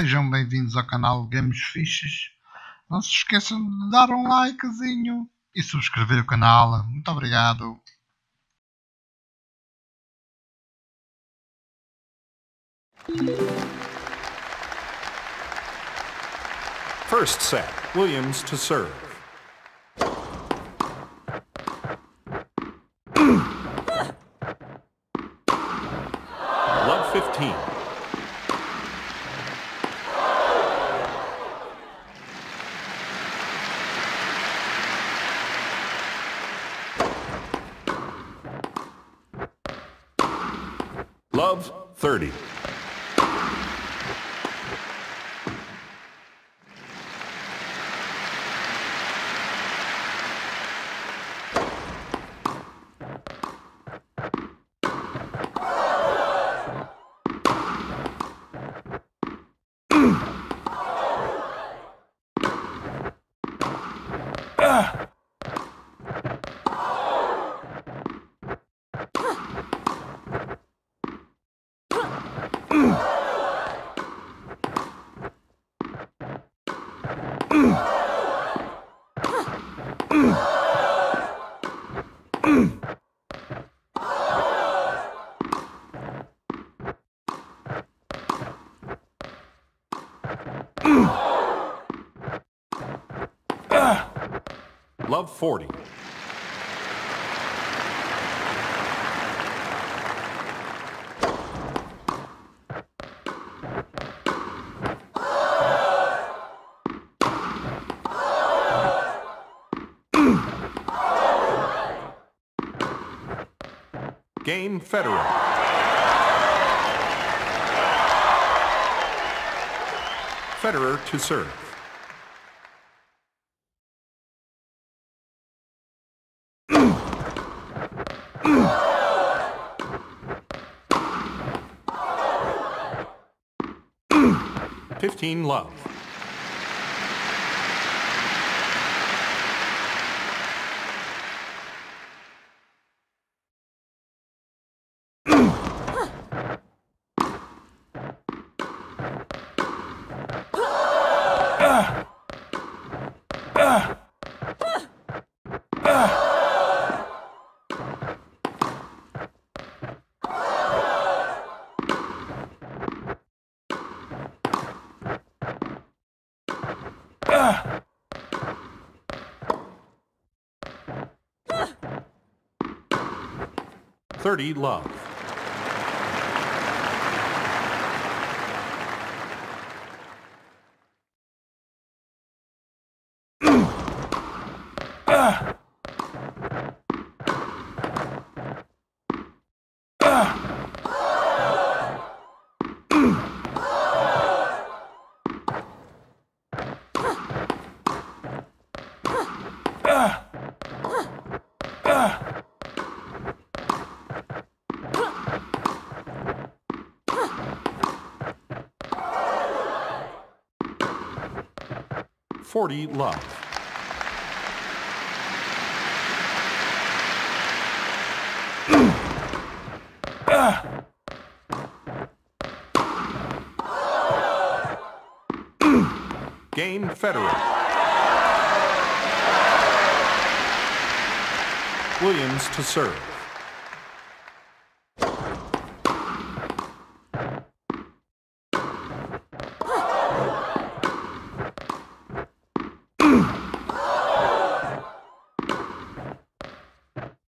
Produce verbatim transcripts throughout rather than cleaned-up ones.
Sejam bem-vindos ao canal Games Fixes. Não se esqueçam de dar um likezinho e subscrever o canal. Muito obrigado. First set, Williams to serve. Love fifteen. Love thirty. Love forty. Game Federer. Federer to serve. fifteen love. thirty love. forty love. Game Federer. Williams to serve.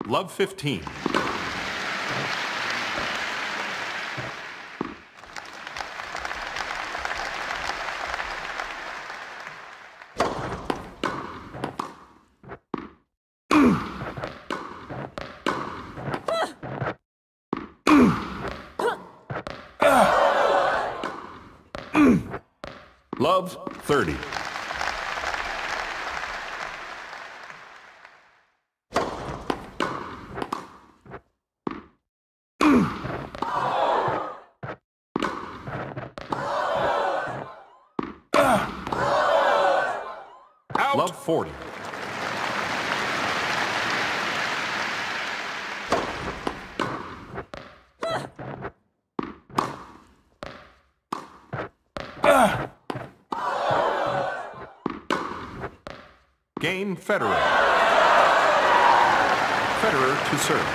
Love fifteen. Love thirty. Love forty. Uh. Game Federer. Federer to serve.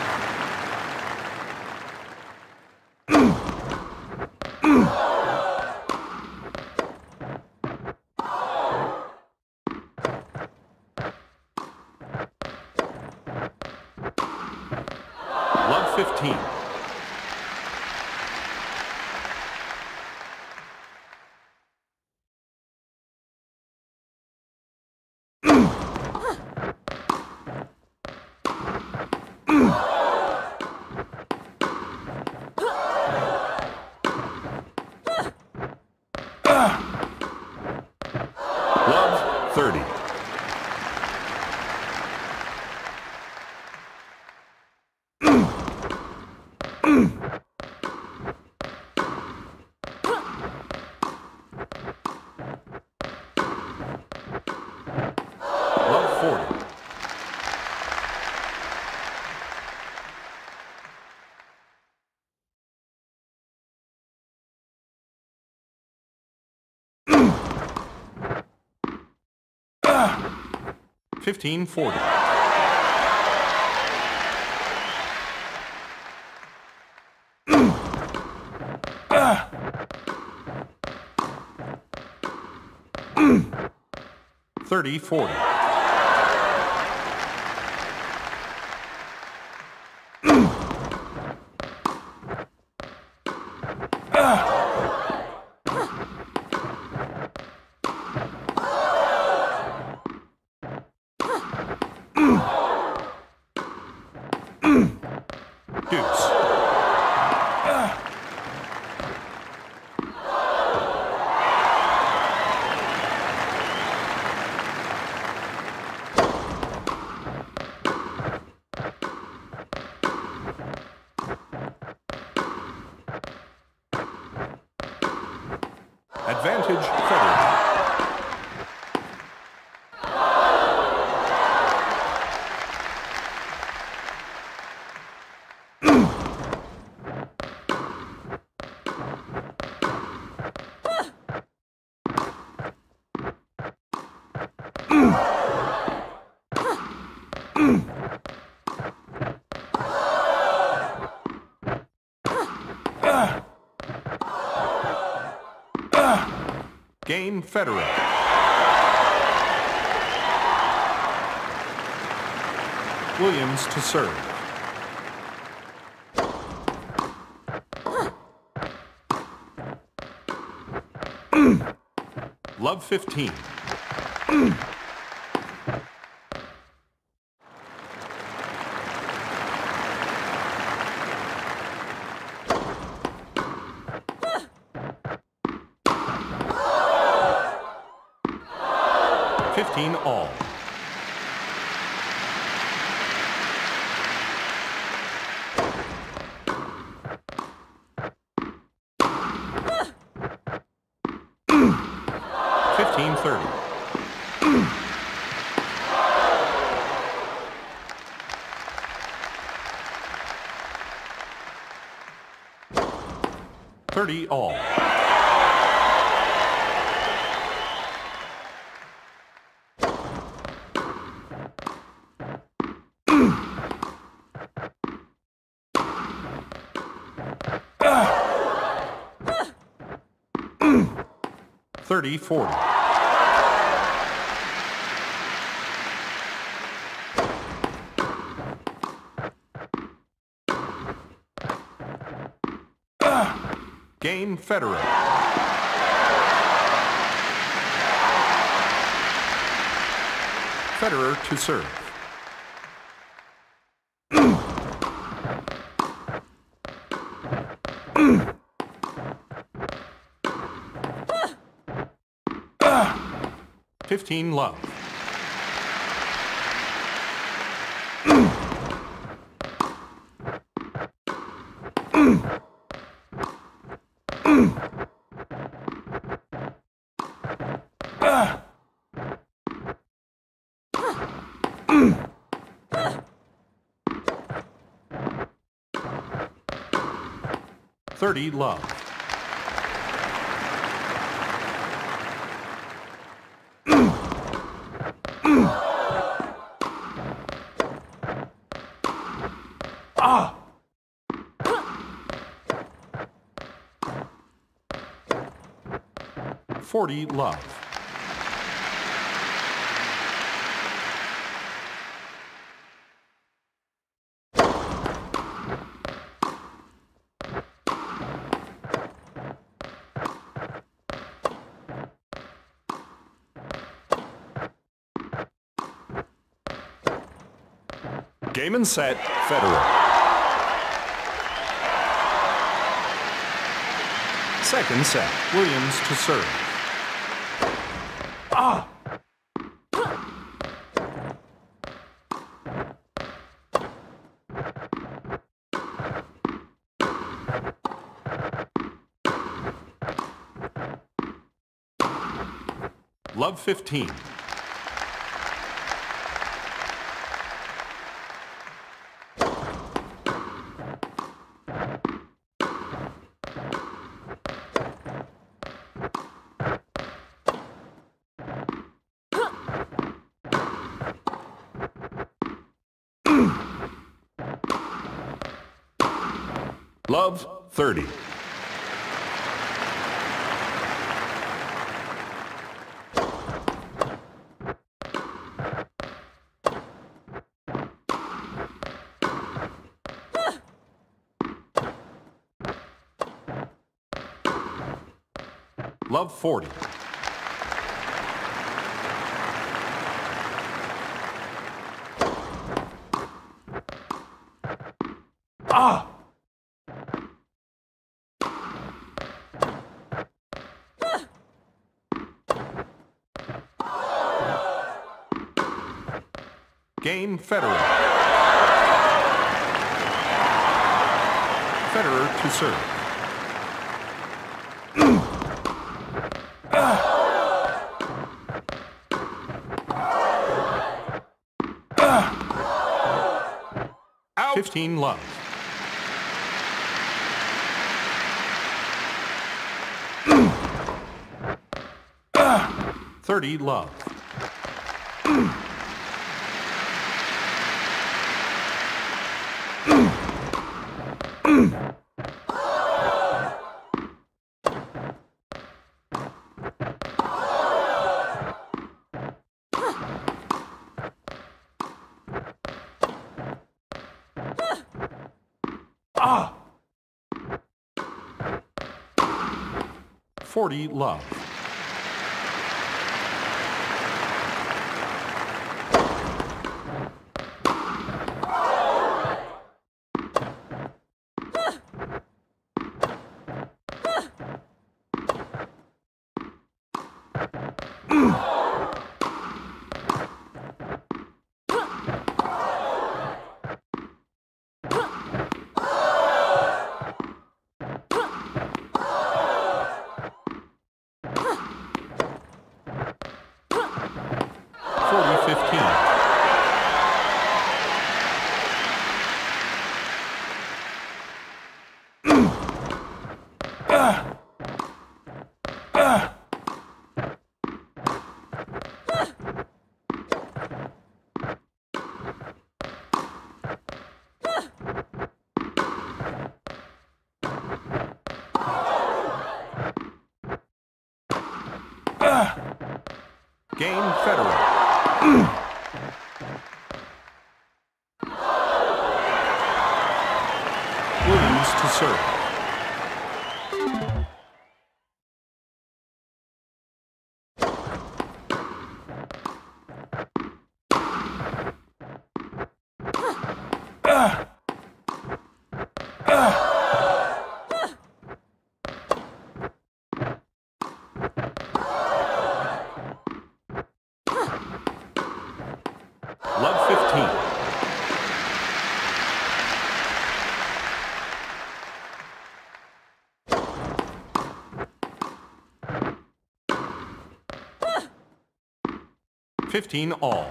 Love fifteen. Love thirty. Love forty. Fifteen forty. Thirty forty. Deuce. Advantage Federer. Game Federer. Williams to serve. Love fifteen. Fifteen all. Fifteen thirty. Thirty all. Thirty forty. Game Federer. Federer to serve. Fifteen love. Thirty love. Ah! forty love. Game and set, Federer. Second set, Williams to serve. Ah! Love fifteen. Love, thirty. Love, forty. Ah! Game, Federer. Federer to serve. fifteen love. thirty love. Ah! forty love. Game, Federer. Williams to serve. fifteen all.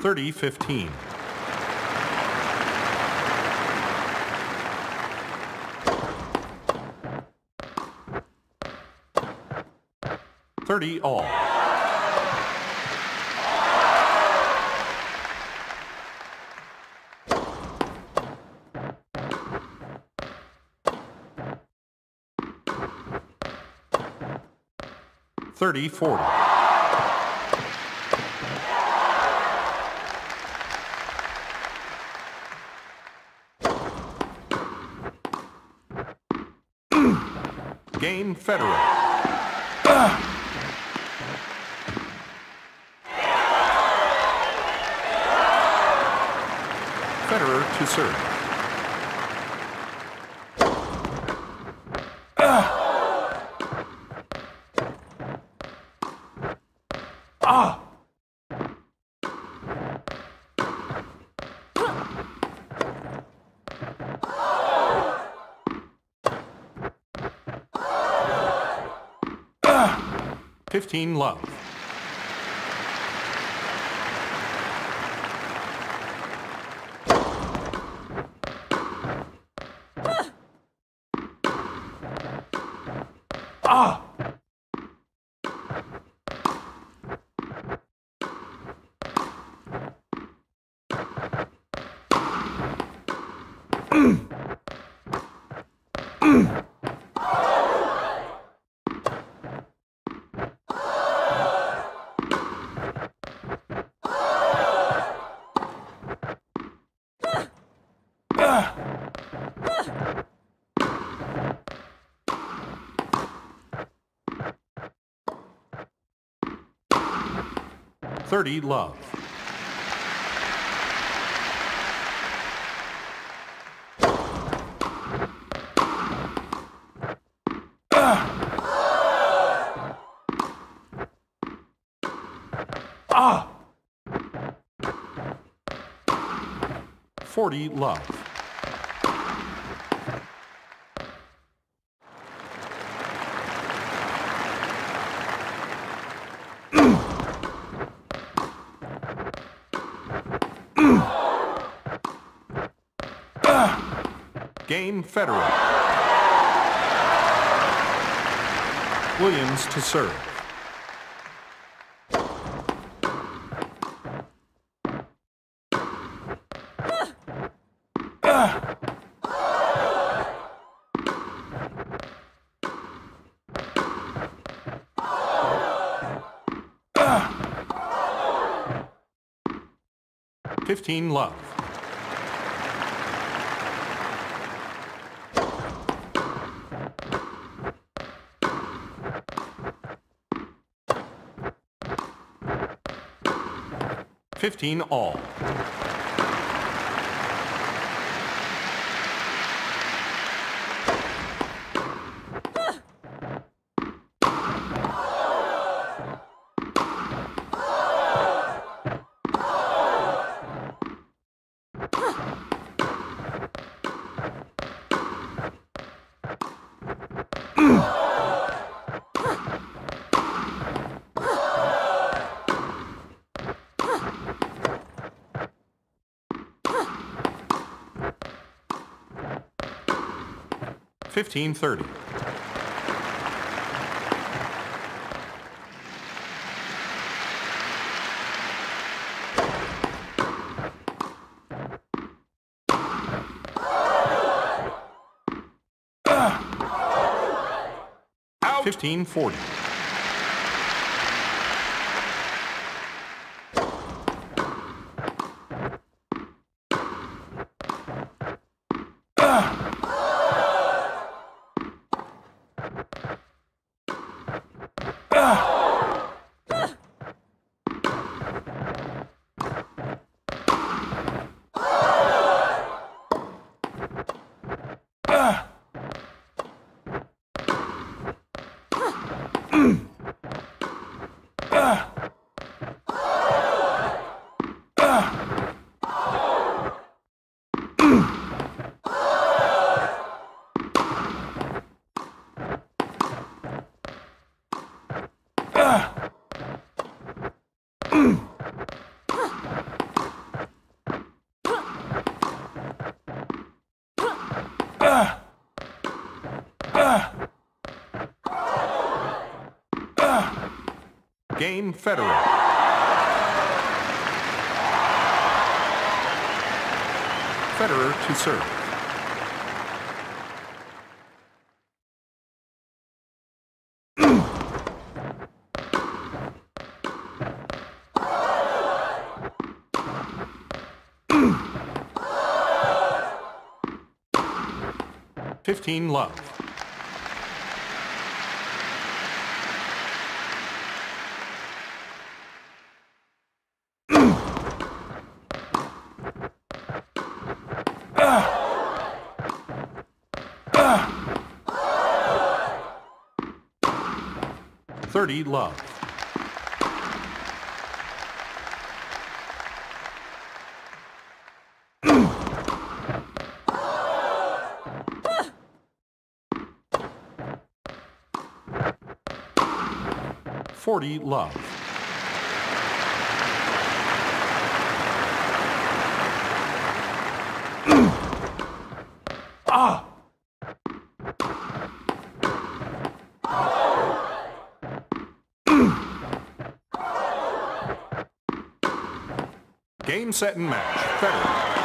thirty fifteen. thirty all. thirty forty. Game Federer. Federer to serve. Ah! Fifteen love. Ah! Thirty love. Ah! Forty love. Game Federer. Williams to serve. Fifteen love. Fifteen all. Fifteen thirty. Fifteen forty. Ah! Game Federer. Federer to serve. Fifteen love. Thirty love. Forty love. Ah. Game, set, and match. Federer.